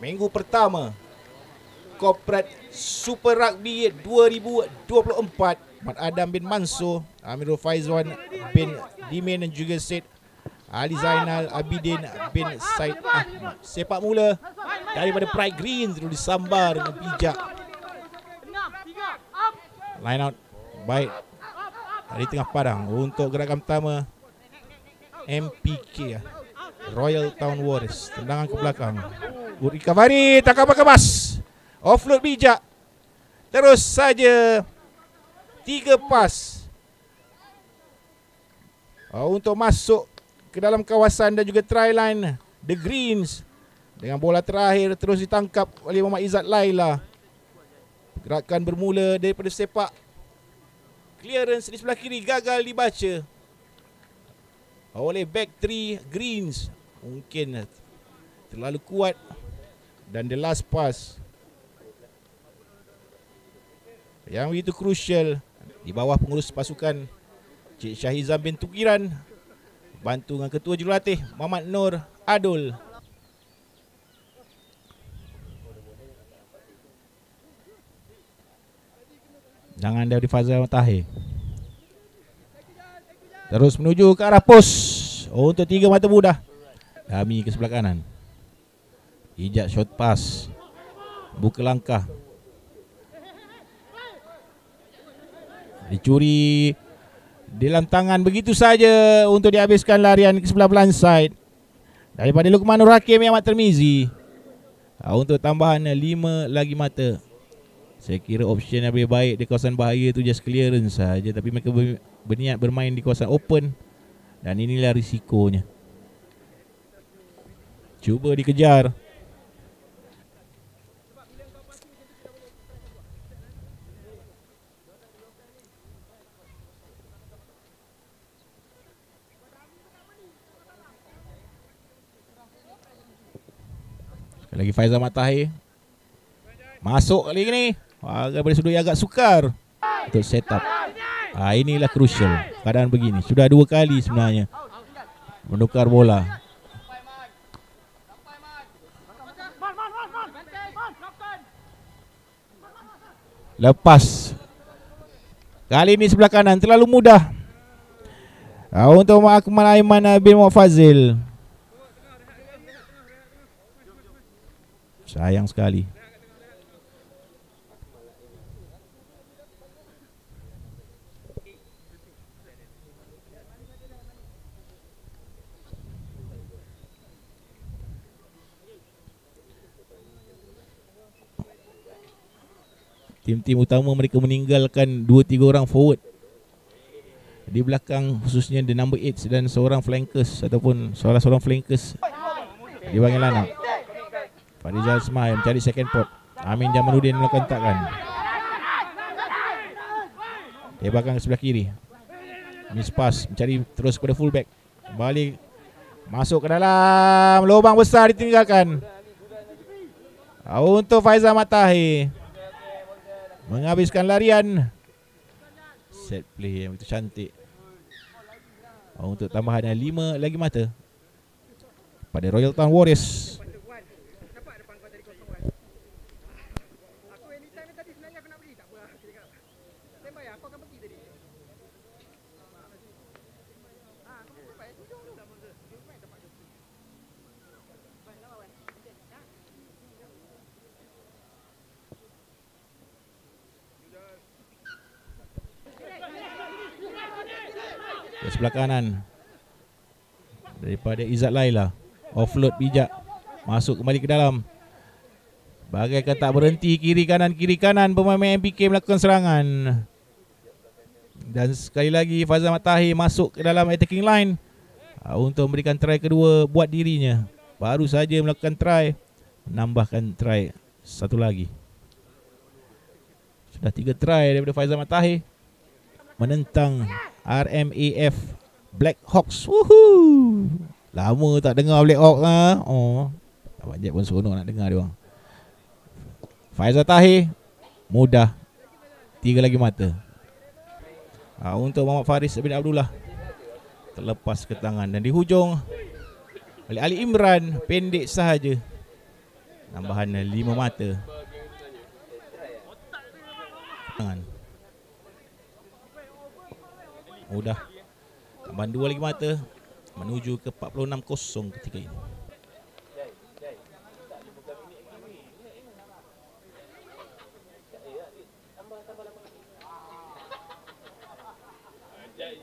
minggu pertama Corporate Super Rugby 2024, Madam bin Mansur Amirul Faizwan bin Dimin dan juga Sid Ali Zainal Abidin bin Said. Sepak mula daripada Pride Greens dulu disambar dengan bijak. Line out baik dari tengah padang untuk gerakan pertama MPK Royal Town Warriors. Tendangan ke belakang, Uri Kavari takkan berkemas. Offload bijak. Terus saja tiga pas untuk masuk ke dalam kawasan dan juga try line The Greens. Dengan bola terakhir terus ditangkap oleh Muhammad Izzat Laila. Pergerakan bermula daripada sepak clearance di sebelah kiri, gagal dibaca oleh back 3 Greens. Mungkin terlalu kuat. Dan the last pass yang begitu crucial di bawah pengurus pasukan Cik Syahiza bin Tukiran, bantu dengan ketua jurulatih Muhammad Nur Adul. Jangan dari Faizal Mat Tahir. Terus menuju ke arah pos untuk tiga mata muda. Kami ke sebelah kanan. Ijat short pass. Buka langkah. Dicuri dalam tangan begitu saja untuk dihabiskan larian ke sebelah blindside daripada Lukman Nur Hakim yang amat Tarmizi. Untuk tambahan 5 lagi mata. Saya kira option yang lebih baik di kawasan bahaya itu just clearance saja, tapi mereka berniat bermain di kawasan open dan inilah risikonya. Cuba dikejar. Lagi Faizal Mat Tahir. Masuk kali ini. Daripada sudut yang agak sukar untuk set up. Inilah crucial keadaan begini. Sudah dua kali sebenarnya menukar bola. Lepas. Kali ini sebelah kanan terlalu mudah untuk Akmal Aiman bin Mohd Fazil. Sayang sekali. Tim-tim utama mereka meninggalkan 2-3 orang forward di belakang, khususnya the number 8 dan seorang flankers ataupun seorang flankers di bahagian lanak. Farizal Ismail mencari second pot. Amin Jamaluddin melakukan takkan. Tebakan ke sebelah kiri. Miss pass, mencari terus kepada fullback. Balik masuk ke dalam. Lubang besar ditinggalkan untuk Faizal Mat Tahir. Menghabiskan larian. Set play yang begitu cantik. Untuk tambahan 5 lagi mata pada Royal Town Warriors. Sebelah kanan daripada Izzat Laila. Offload bijak. Masuk kembali ke dalam. Bagaikan tak berhenti. Kiri kanan pemain MPK melakukan serangan. Dan sekali lagi Faizal Mat Tahir masuk ke dalam attacking line untuk memberikan try kedua buat dirinya. Baru saja melakukan try, menambahkan try satu lagi. Sudah 3 try daripada Faizal Mat Tahir menentang RMAF Black Hawks. Woohoo. Lama tak dengar Black Hawks lah. Oh, Abang Jack pun seronok nak dengar dia orang. Faizal Tahir mudah. 3 lagi mata untuk Muhammad Faris bin Abdullah. Terlepas ke tangan dan di hujung oleh Ali Imran. Pendek sahaja. Tambahan 5 mata. Mudah. Tambahan 2 lagi mata. Menuju ke 46-0 ketika ini.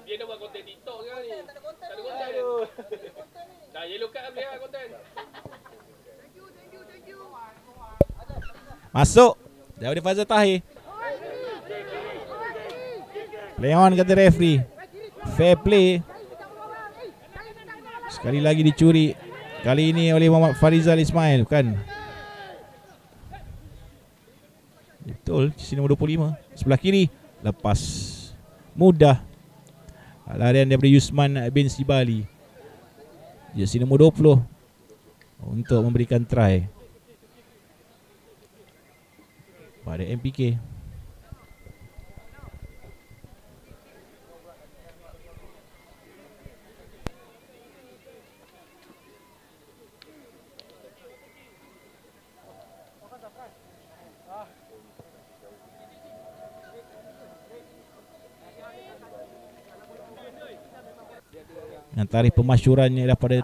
Dia dah buat konten TikTok ke ni? Tak ada konten. Aduh. Dah yellow card boleh lah konten. Thank you. Masuk. Daripada Faizal Tahir. Play on kata referee. Fair play. Sekali lagi dicuri. Kali ini oleh Muhammad Farizal Ismail, bukan? Betul, sisi nombor 25. Sebelah kiri. Lepas. Mudah. Larian daripada Yusman bin Sibali. Jersey nombor 20 untuk memberikan try pada MPK. Tarikh pemasyurannya adalah pada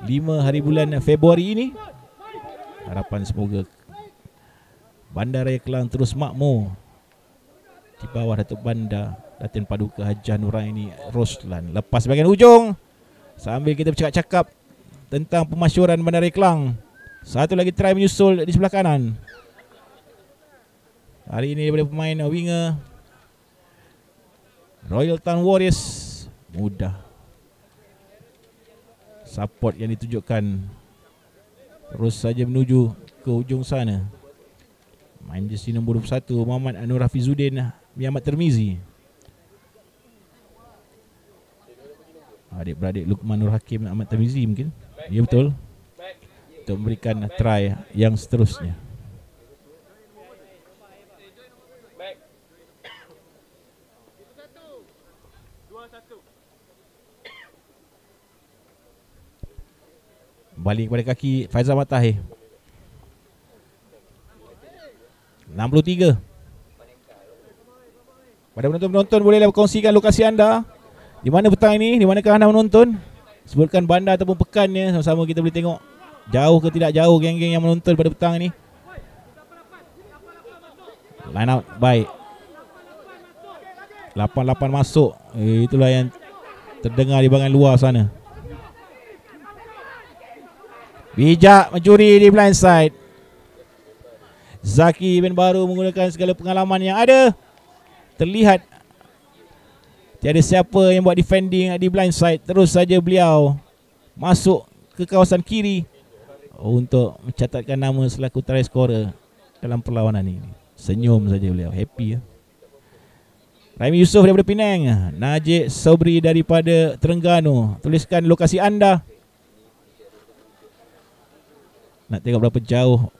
5 hari bulan Februari ini. Harapan semoga Bandaraya Kelang terus makmur di bawah Datuk Bandar Datin Paduka Hajah Nuraini Roslan. Lepas bahagian ujung. Sambil kita bercakap-cakap tentang pemasyuran Bandaraya Kelang, satu lagi try menyusul di sebelah kanan. Hari ini daripada pemain winger Royal Town Warriors. Mudah. Support yang ditunjukkan terus saja menuju ke ujung sana. Main jersey nombor 21 Muhammad Anur Hafizuddin Ahmad Tarmizi. Adik-beradik Lukman Nur Hakim Ahmad Tarmizi mungkin. Ya betul. Untuk memberikan try yang seterusnya. Balik kepada kaki Faizal Mat Tahir. 63. Pada penonton-penonton bolehlah berkongsikan lokasi anda. Di mana petang ini? Di manakah anda menonton? Sebutkan bandar ataupun pekannya. Sama-sama kita boleh tengok jauh ke tidak jauh geng-geng yang menonton pada petang ini. Line out baik. 88 masuk. Itulah yang terdengar di bahagian luar sana. Bijak mencuri di blind side. Zaki bin Baru menggunakan segala pengalaman yang ada. Terlihat tiada siapa yang buat defending di blind side. Terus saja beliau masuk ke kawasan kiri untuk mencatatkan nama selaku try scorer dalam perlawanan ini. Senyum saja beliau, happy ya. Raimi Yusof daripada Penang, Najib Sobri daripada Terengganu. Tuliskan lokasi anda. Nak tengok berapa jauh